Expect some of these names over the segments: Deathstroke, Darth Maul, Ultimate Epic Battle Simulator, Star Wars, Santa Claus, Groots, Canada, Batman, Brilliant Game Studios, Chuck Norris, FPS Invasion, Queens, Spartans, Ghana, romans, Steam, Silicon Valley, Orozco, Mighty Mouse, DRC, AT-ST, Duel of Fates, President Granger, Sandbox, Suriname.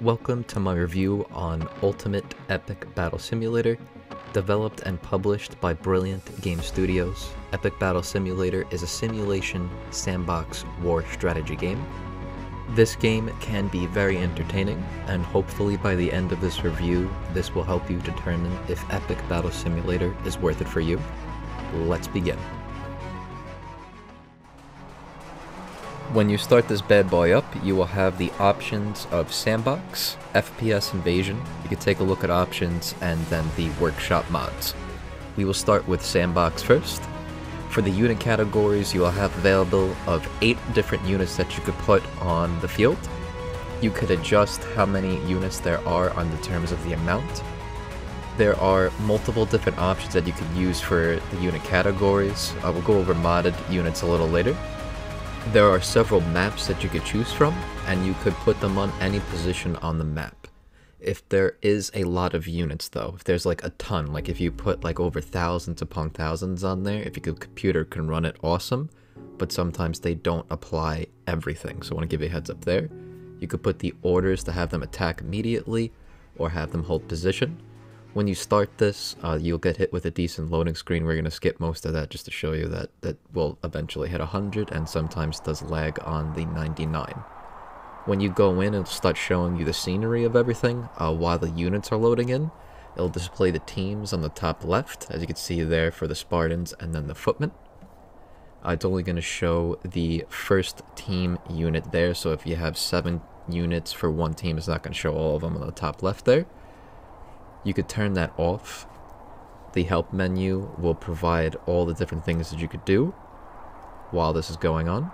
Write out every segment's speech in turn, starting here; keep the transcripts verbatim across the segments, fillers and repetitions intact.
Welcome to my review on Ultimate Epic Battle Simulator. Developed and published by Brilliant Game Studios, Epic Battle Simulator is a simulation sandbox war strategy game. This game can be very entertaining, and hopefully by the end of this review, this will help you determine if Epic Battle Simulator is worth it for you. Let's begin. When you start this bad boy up, you will have the options of Sandbox, F P S Invasion. You can take a look at options and then the workshop mods. We will start with Sandbox first. For the unit categories, you will have available of eight different units that you could put on the field. You could adjust how many units there are on the terms of the amount. There are multiple different options that you could use for the unit categories. I will go over modded units a little later. There are several maps that you could choose from, and you could put them on any position on the map. If there is a lot of units though, if there's like a ton, like if you put like over thousands upon thousands on there, if your computer can run it, awesome, but sometimes they don't apply everything, so I want to give you a heads up there. You could put the orders to have them attack immediately, or have them hold position. When you start this, uh, you'll get hit with a decent loading screen. We're going to skip most of that just to show you that that will eventually hit one hundred and sometimes does lag on the ninety-nine. When you go in, it'll start showing you the scenery of everything uh, while the units are loading in. It'll display the teams on the top left, as you can see there for the Spartans and then the footmen. Uh, it's only going to show the first team unit there, so if you have seven units for one team, it's not going to show all of them on the top left there. You could turn that off. The help menu will provide all the different things that you could do while this is going on.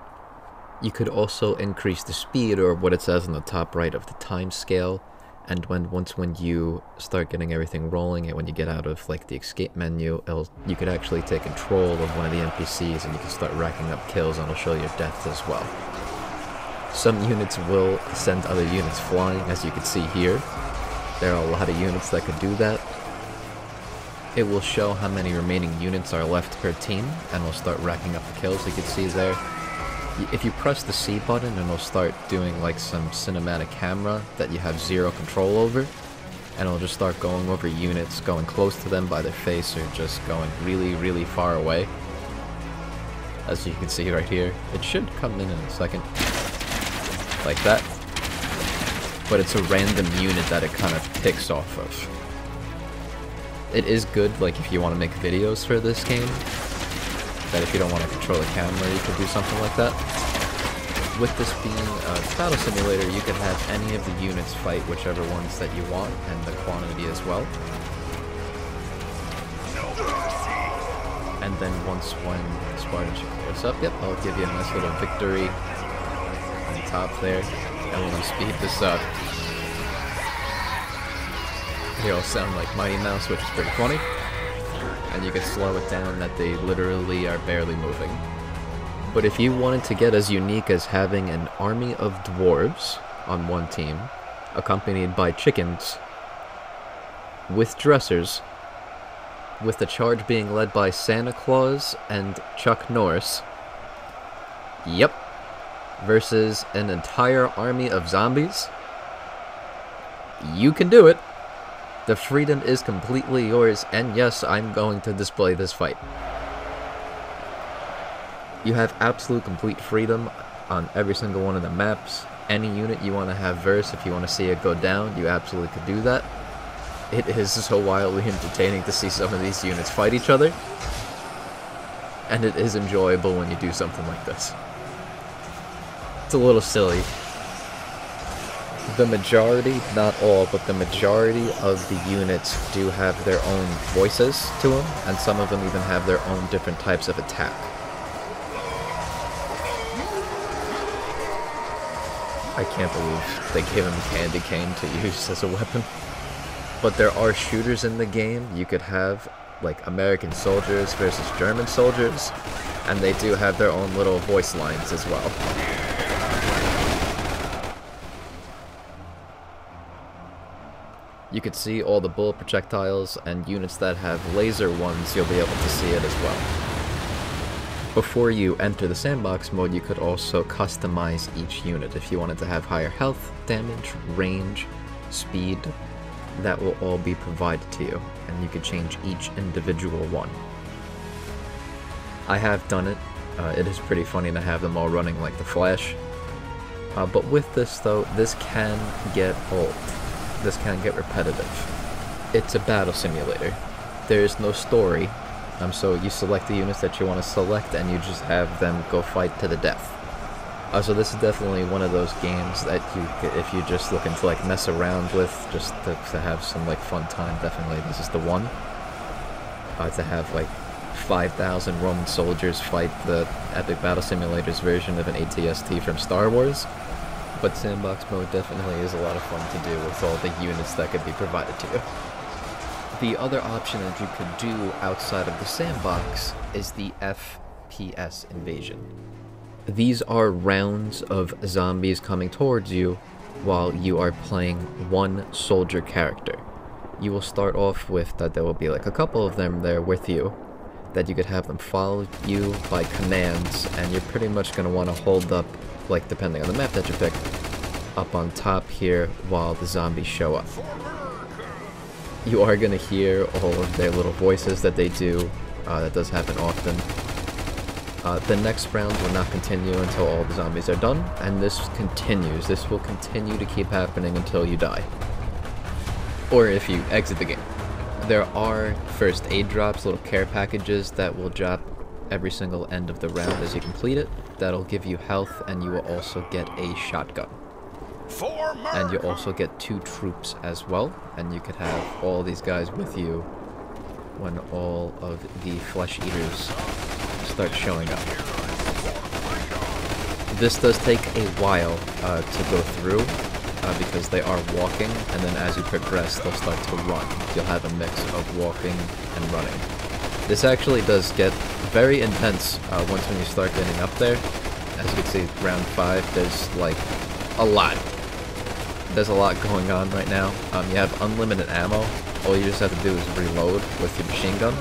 You could also increase the speed, or what it says on the top right, of the time scale. And when once when you start getting everything rolling, and when you get out of like the escape menu, it'll, you could actually take control of one of the N P Cs, and you can start racking up kills, and it'll show your deaths as well. Some units will send other units flying, as you can see here. There are a lot of units that could do that. It will show how many remaining units are left per team, and we'll start racking up the kills. You can see there. If you press the C button, and it'll start doing like some cinematic camera that you have zero control over, and it'll just start going over units, going close to them by their face, or just going really, really far away. As you can see right here, it should come in in a second, like that. But it's a random unit that it kind of picks off of. It is good, like, if you want to make videos for this game, that if you don't want to control the camera, you could do something like that. With this being a battle simulator, you can have any of the units fight whichever ones that you want, and the quantity as well. And then once when Spartans clears up, yep, I'll give you a nice little victory on the top there. And we'll speed this up. They all sound like Mighty Mouse, which is pretty funny. And you can slow it down that they literally are barely moving. But if you wanted to get as unique as having an army of dwarves on one team, accompanied by chickens, with dressers, with the charge being led by Santa Claus and Chuck Norris, yep, versus an entire army of zombies, you can do it. The freedom is completely yours, and yes, I'm going to display this fight. You have absolute complete freedom on every single one of the maps. Any unit you want to have verse, if you want to see it go down, you absolutely could do that. It is so wildly entertaining to see some of these units fight each other, and it is enjoyable when you do something like this. It's a little silly. The majority, not all, but the majority of the units do have their own voices to them, and some of them even have their own different types of attack. I can't believe they gave him a candy cane to use as a weapon. But there are shooters in the game. You could have like American soldiers versus German soldiers, and they do have their own little voice lines as well. You can see all the bullet projectiles, and units that have laser ones, you'll be able to see it as well. before you enter the sandbox mode, you could also customize each unit. If you wanted to have higher health, damage, range, speed, that will all be provided to you, and you could change each individual one. I have done it. Uh, it is pretty funny to have them all running like the Flash. Uh, but with this though, this can get old. This can get repetitive. It's a battle simulator. There is no story, um, so you select the units that you want to select and you just have them go fight to the death. Uh, so this is definitely one of those games that you, if you're just looking to like mess around with, just to, to have some like fun time, definitely this is the one. Uh, to have like five thousand Roman soldiers fight the Epic Battle Simulator's version of an A T S T from Star Wars, but sandbox mode definitely is a lot of fun to do with all the units that could be provided to you. The other option that you could do outside of the sandbox is the F P S Invasion. These are rounds of zombies coming towards you while you are playing one soldier character. You will start off with that there will be like a couple of them there with you, that you could have them follow you by commands, and you're pretty much going to want to hold up, like depending on the map that you pick, up on top here while the zombies show up. You are going to hear all of their little voices that they do. Uh, that does happen often. Uh, the next round will not continue until all the zombies are done, and this continues. This will continue to keep happening until you die, or if you exit the game. There are first aid drops, little care packages that will drop every single end of the round as you complete it. That'll give you health, and you will also get a shotgun. And you also get two troops as well, and you could have all these guys with you when all of the flesh eaters start showing up. This does take a while uh, to go through. Uh, because they are walking, and then as you progress they'll start to run. You'll have a mix of walking and running. This actually does get very intense uh, once when you start getting up there. As you can see, round five, there's like a lot. There's a lot going on right now. Um, you have unlimited ammo. All you just have to do is reload with your machine gun.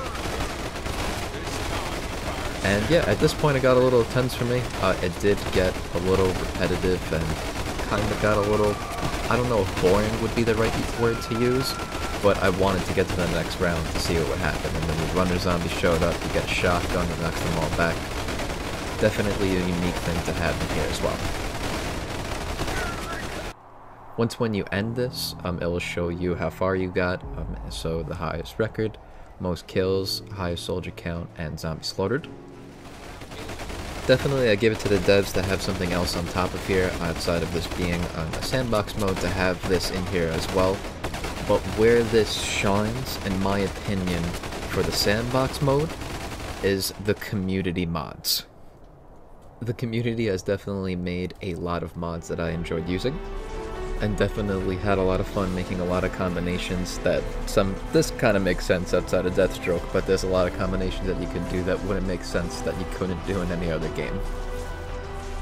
And yeah, at this point it got a little tense for me. Uh, it did get a little repetitive and kind of got a little, I don't know if boring would be the right word to use, but I wanted to get to the next round to see what would happen. And then the runner zombie showed up, you get a shotgun and knocks them all back. Definitely a unique thing to have in here as well. Once when you end this, um, it will show you how far you got, um, so the highest record, most kills, highest soldier count, and zombie slaughtered. Definitely, I give it to the devs to have something else on top of here, outside of this being on a sandbox mode, to have this in here as well. But where this shines, in my opinion, for the sandbox mode, is the community mods. The community has definitely made a lot of mods that I enjoyed using, and definitely had a lot of fun making a lot of combinations that some, this kind of makes sense outside of Deathstroke, but there's a lot of combinations that you can do that wouldn't make sense that you couldn't do in any other game.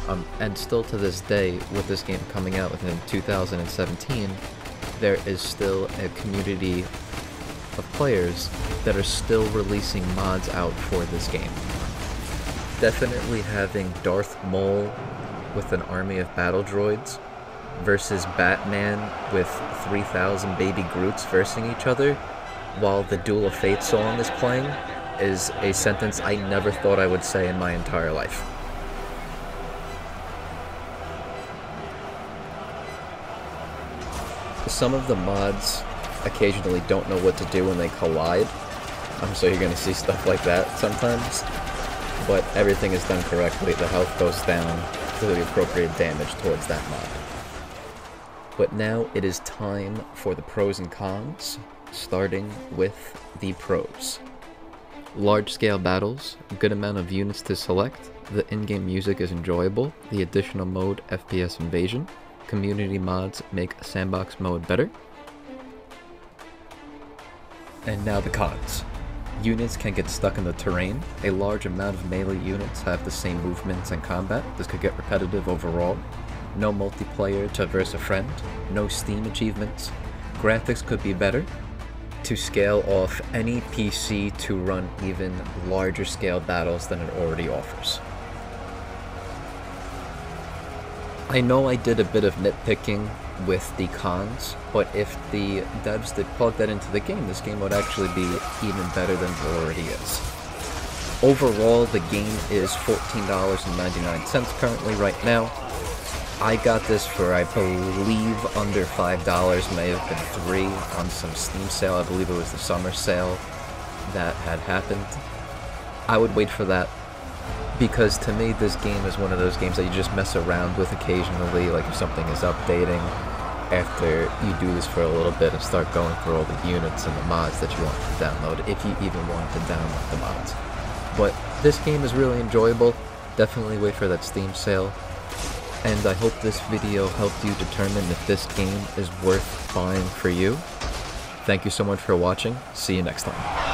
Um, and still to this day, with this game coming out within two thousand seventeen, there is still a community of players that are still releasing mods out for this game. Definitely having Darth Maul with an army of battle droids versus Batman with three thousand baby Groots versing each other while the Duel of Fates song is playing is a sentence I never thought I would say in my entire life. Some of the mods occasionally don't know what to do when they collide, um, so you're going to see stuff like that sometimes, but everything is done correctly. The health goes down to the appropriate damage towards that mod. But now it is time for the pros and cons, starting with the pros. Large-scale battles, good amount of units to select, the in-game music is enjoyable, the additional mode F P S Invasion, community mods make sandbox mode better. And now the cons. Units can get stuck in the terrain, a large amount of melee units have the same movements in combat, this could get repetitive overall. No multiplayer to verse a friend, no Steam achievements, graphics could be better, to scale off any P C to run even larger scale battles than it already offers. I know I did a bit of nitpicking with the cons, but if the devs did plug that into the game, this game would actually be even better than it already is. Overall, the game is fourteen ninety-nine currently right now. I got this for, I believe, under five dollars, may have been three on some Steam sale. I believe it was the summer sale that had happened. I would wait for that, because to me this game is one of those games that you just mess around with occasionally, like if something is updating, after you do this for a little bit and start going through all the units and the mods that you want to download, if you even want to download the mods. But this game is really enjoyable. Definitely wait for that Steam sale. And I hope this video helped you determine if this game is worth buying for you. Thank you so much for watching. See you next time.